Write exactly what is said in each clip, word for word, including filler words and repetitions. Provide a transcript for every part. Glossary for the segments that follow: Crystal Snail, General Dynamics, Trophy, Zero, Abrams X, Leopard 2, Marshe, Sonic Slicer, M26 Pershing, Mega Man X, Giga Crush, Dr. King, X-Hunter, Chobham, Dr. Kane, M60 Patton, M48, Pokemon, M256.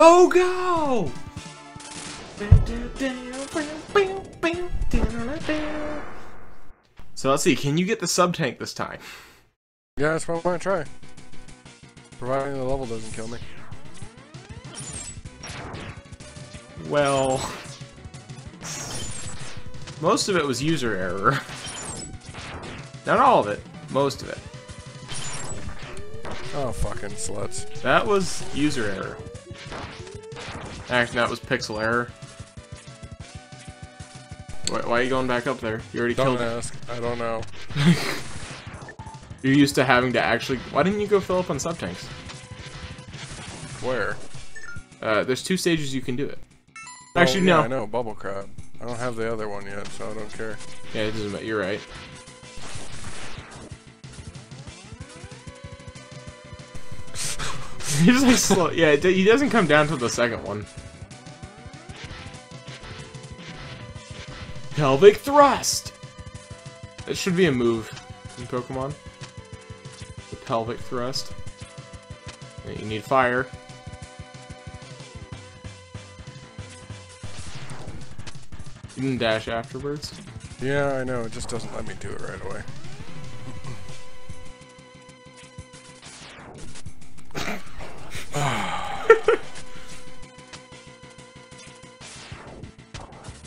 Go go! So let's see, can you get the sub tank this time? Yeah, that's what I'm gonna try. Providing the level doesn't kill me. Well, most of it was user error. Not all of it, most of it. Oh, fucking sluts. That was user error. Actually, that was pixel error. Wait, why are you going back up there? You already don't killed ask. It. I don't know. You're used to having to actually... Why didn't you go fill up on sub tanks? Where? Uh, there's two stages you can do it. Well, actually, yeah, no. I know, bubble crab. I don't have the other one yet, so I don't care. Yeah, it doesn't matter. You're right. He's like slow. Yeah, it, he doesn't come down till the second one. Pelvic thrust. It should be a move in Pokemon. The pelvic thrust. And you need fire. You can dash afterwards. Yeah, I know. It just doesn't let me do it right away.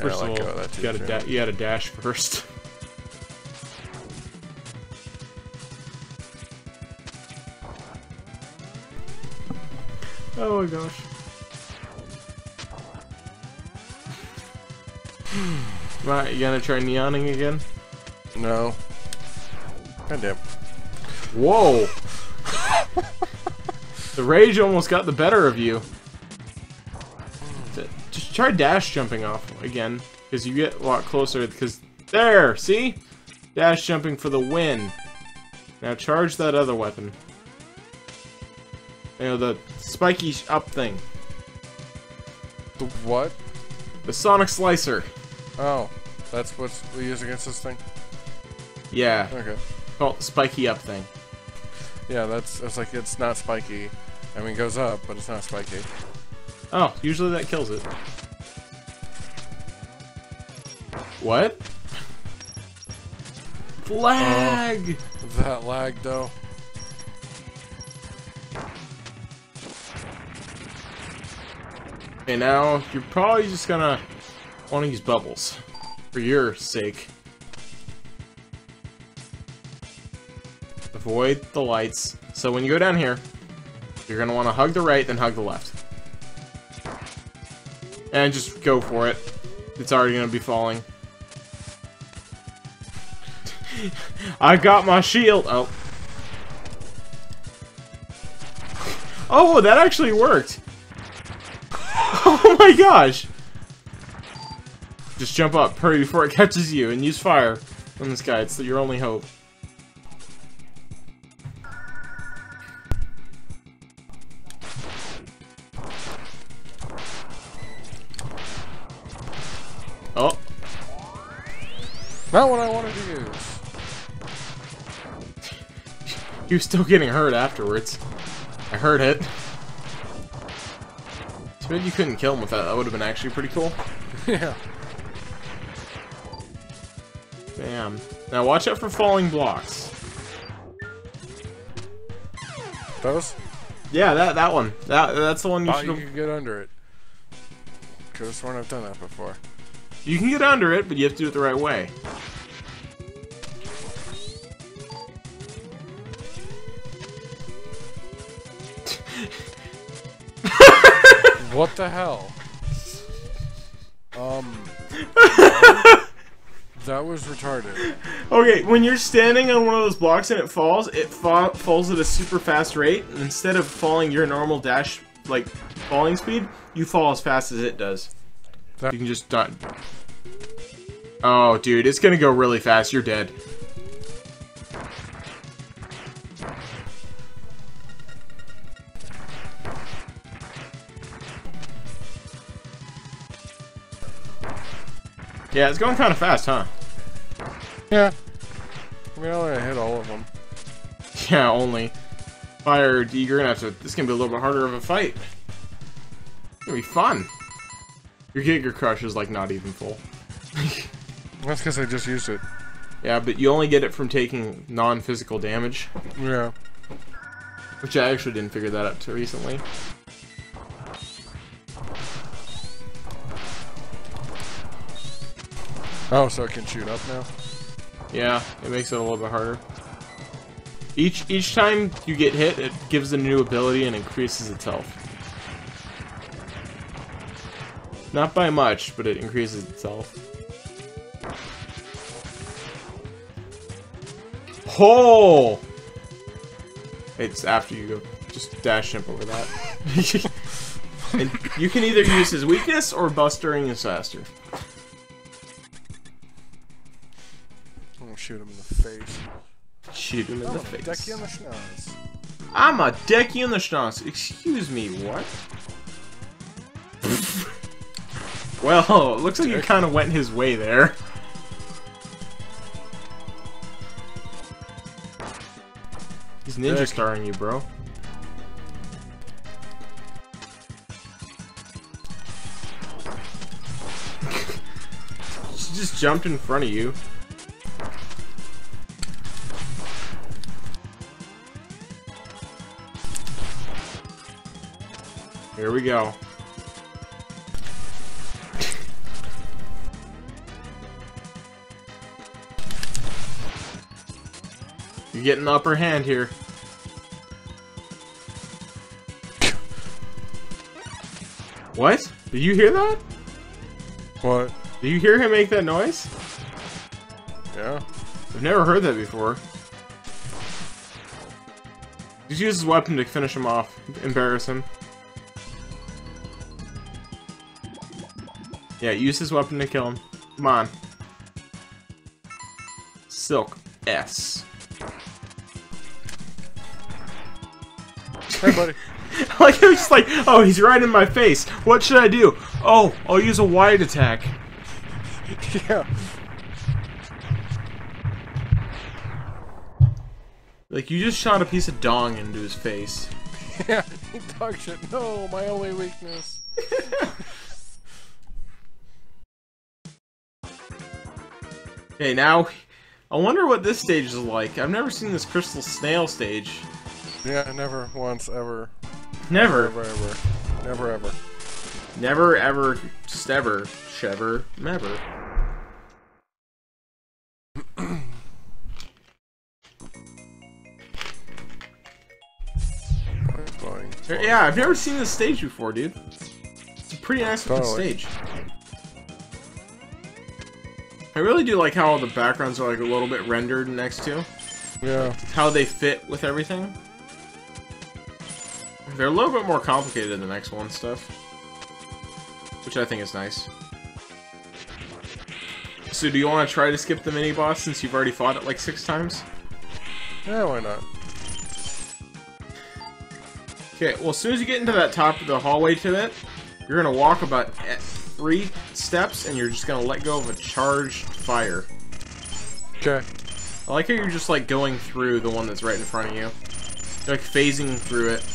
First yeah, of all, that you, gotta da you gotta dash first. Oh my gosh. Right, you gonna try neoning again? No. Goddamn. Whoa! The rage almost got the better of you. Just try dash jumping off again, because you get a lot closer, because... There! See? Dash jumping for the win. Now charge that other weapon. You know, the spiky up thing. The what? The Sonic Slicer. Oh, that's what we use against this thing? Yeah. Okay. Oh, spiky up thing. Yeah, that's, that's like, it's not spiky. I mean, it goes up, but it's not spiky. Oh, usually that kills it. What? Lag! Oh, that lag, though. Okay, now, you're probably just gonna want to use bubbles. For your sake. Avoid the lights. So when you go down here, you're gonna want to hug the right, then hug the left. And just go for it. It's already gonna be falling. I got my shield! Oh. Oh, that actually worked! Oh my gosh! Just jump up, hurry before it catches you, and use fire on this guy. It's your only hope. Oh. Not what I wanted to use. You're still getting hurt afterwards. I heard it. Too bad you couldn't kill him with that. That would have been actually pretty cool. Yeah. Damn. Now watch out for falling blocks. Those? Yeah, that that one. That that's the one you should. Oh, you can get under it. Could have sworn I've done that before. You can get under it, but you have to do it the right way. What the hell? Um... That was retarded. Okay, when you're standing on one of those blocks and it falls, it fa falls at a super fast rate. And instead of falling your normal dash, like, falling speed, you fall as fast as it does. That you can just die. Oh, dude, it's gonna go really fast. You're dead. Yeah, it's going kind of fast, huh? Yeah. I mean, I only hit all of them. Yeah, only. Fire, D, you're gonna have to. This is gonna be a little bit harder of a fight. It'll be fun. Your Giga Crush is like not even full. That's because I just used it. Yeah, but you only get it from taking non-physical damage. Yeah. Which I actually didn't figure that out till recently. Oh, so it can shoot up now? Yeah, it makes it a little bit harder. Each each time you get hit, it gives a new ability and increases its health. Not by much, but it increases itself. Oh! It's after you go. Just dash him over that. And you can either use his weakness or bustering is faster. I'm gonna shoot him in the face. Shoot him in the face. Deck you in the schnoz. I'm a deck you in the schnoz. Excuse me, what? Well, it looks like you kind of went his way there. He's ninja starring you, bro. She just jumped in front of you. Here we go. You're getting the upper hand here. What? Did you hear that? What? Did you hear him make that noise? Yeah. I've never heard that before. Just use his weapon to finish him off. Embarrass him. Yeah, use his weapon to kill him. Come on. Silk S. Hey, buddy. Like, I was just like, oh, he's right in my face. What should I do? Oh, I'll use a wide attack. Yeah. Like, you just shot a piece of dong into his face. Yeah, dog shit. No, my only weakness. Okay, now, I wonder what this stage is like. I've never seen this Crystal Snail stage. Yeah, never once, ever. Never? Never, ever. Never, ever. Never, ever, just ever, shever, never. Yeah, I've never seen this stage before, dude. It's a pretty nice looking stage. I really do like how all the backgrounds are like a little bit rendered next to. Yeah. How they fit with everything. They're a little bit more complicated than the X one stuff, which I think is nice. So do you want to try to skip the mini-boss since you've already fought it like six times? Yeah, why not? Okay, well as soon as you get into that top of the hallway to it, you're going to walk about three steps and you're just going to let go of a charged fire. Okay. I like how you're just like going through the one that's right in front of you. You're like phasing through it.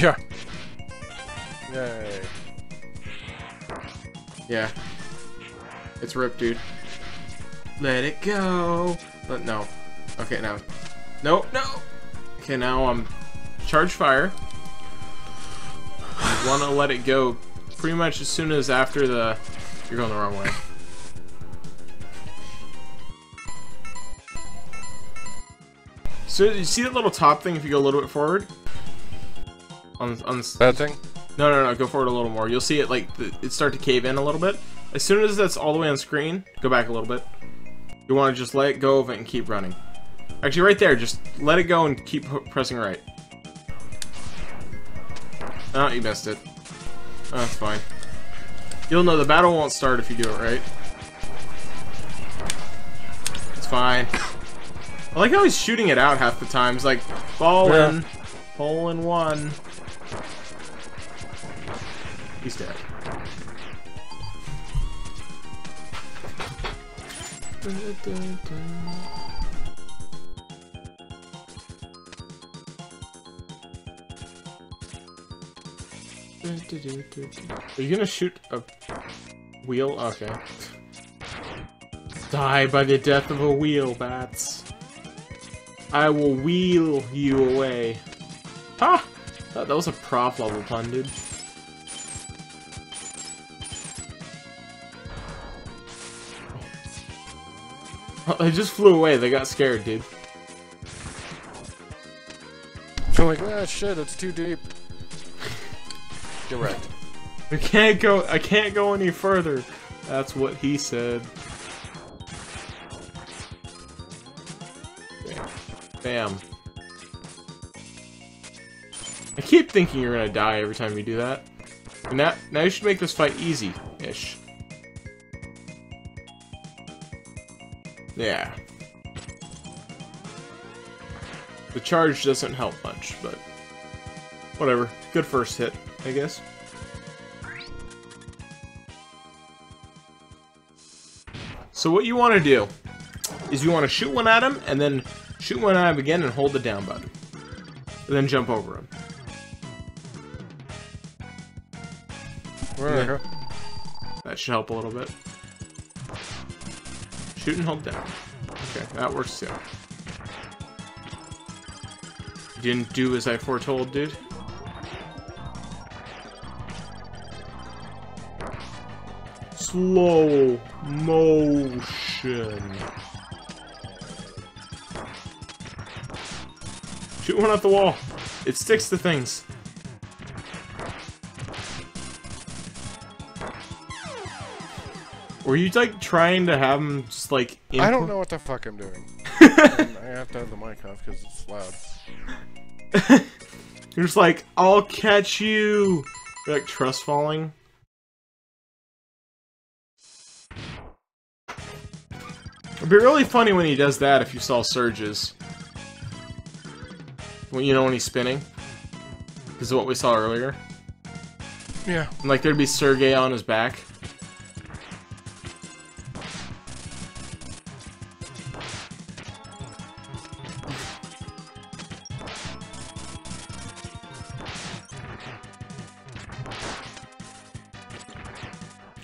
Yeah. Yay. Yeah. It's ripped, dude. Let it go. But no. Okay, now. No, no. Okay, now I'm um, charge fire. You want to let it go pretty much as soon as after the... You're going the wrong way. So you see that little top thing if you go a little bit forward? On, on that thing? No, no, no. Go forward a little more. You'll see it like the, it start to cave in a little bit. As soon as that's all the way on screen, go back a little bit. You want to just let it go of it and keep running. Actually, right there, just let it go and keep pressing right. Oh, you missed it. Oh, that's fine. You'll know the battle won't start if you do it right. It's fine. I like how he's shooting it out half the time. It's like falling, yeah. Hole in one. He's dead. Are you gonna shoot a wheel? Okay. Die by the death of a wheel, bats. I will wheel you away. Ha! That, that was a prof level pun, dude. Oh, they just flew away. They got scared, dude. I'm like, ah, shit, it's too deep. Get wrecked. We can't go. I can't go any further. That's what he said. Bam. I keep thinking you're gonna die every time you do that. And now, now you should make this fight easy-ish. Yeah. The charge doesn't help much, but whatever. Good first hit, I guess. So what you want to do is you want to shoot one at him, and then shoot one at him again and hold the down button. And then jump over him. There. That should help a little bit. Shoot and hold down. Okay, that works too. Didn't do as I foretold, dude. Slow motion. Shoot one at the wall. It sticks to things. Were you like trying to have him just like? I don't know what the fuck I'm doing. I have to have the mic off because it's loud. You're just like, I'll catch you. You're like trust falling. It'd be really funny when he does that if you saw surges. When you know when he's spinning, because of what we saw earlier. Yeah. And, like there'd be Sergei on his back.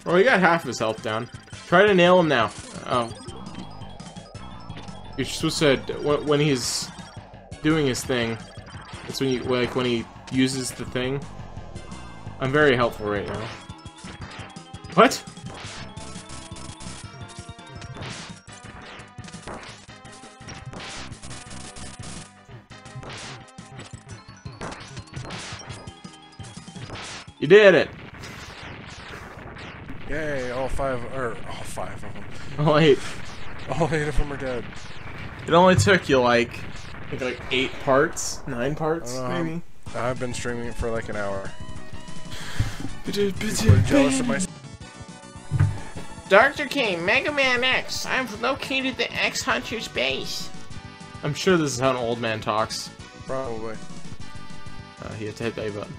Oh, he got half of his health down. Try to nail him now. Oh. You're supposed to, when he's doing his thing, that's when you, like, when he uses the thing. I'm very helpful right now. What? You did it! Yay, all five, or all five of them. All eight. All eight of them are dead. It only took you like, like, like eight parts? Nine parts, um, maybe? I've been streaming it for like an hour. People are jealous of my... Doctor King, Mega Man X, I've located the X-Hunter's base. I'm sure this is how an old man talks. Probably. Uh, he had to hit the A button.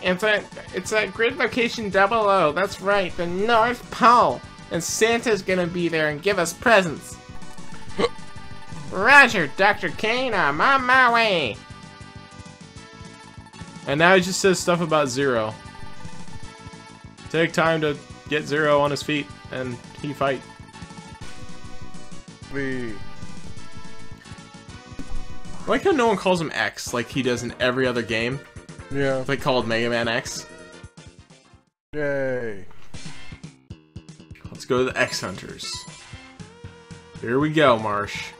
It's at, it's at grid location double O, that's right, the North Pole. And Santa's gonna be there and give us presents. Roger, Doctor Kane, I'm on my way. And now he just says stuff about Zero. Take time to get Zero on his feet, and he fight. We... I like how no one calls him X, like he does in every other game. Yeah. They called Mega Man X. Yay. Let's go to the X-Hunters. Here we go, Marsh.